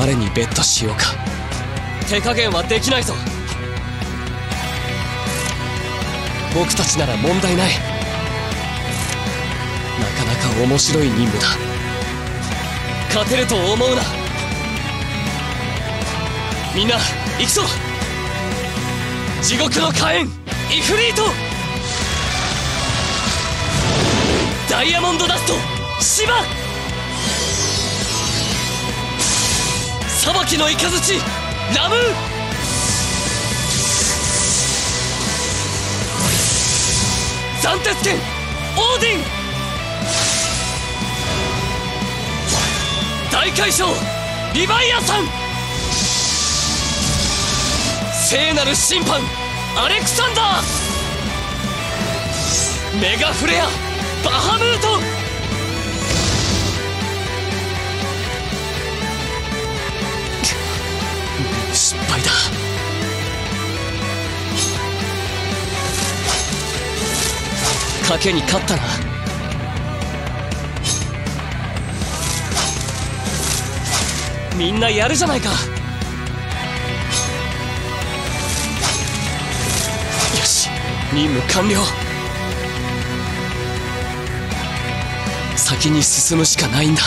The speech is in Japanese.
誰にベットしようか。手加減はできないぞ。僕たちなら問題ない。なかなか面白い任務だ。勝てると思うな。みんな行くぞ。地獄の火炎イフリート、ダイヤモンドダスト芝、裁きの雷ラムー、斬鉄剣オーディン、大海将リヴァイアサン、聖なる審判アレクサンダー、メガフレアバハムート、失敗だ。賭けに勝ったな。みんなやるじゃないか。よし、任務完了。先に進むしかないんだ。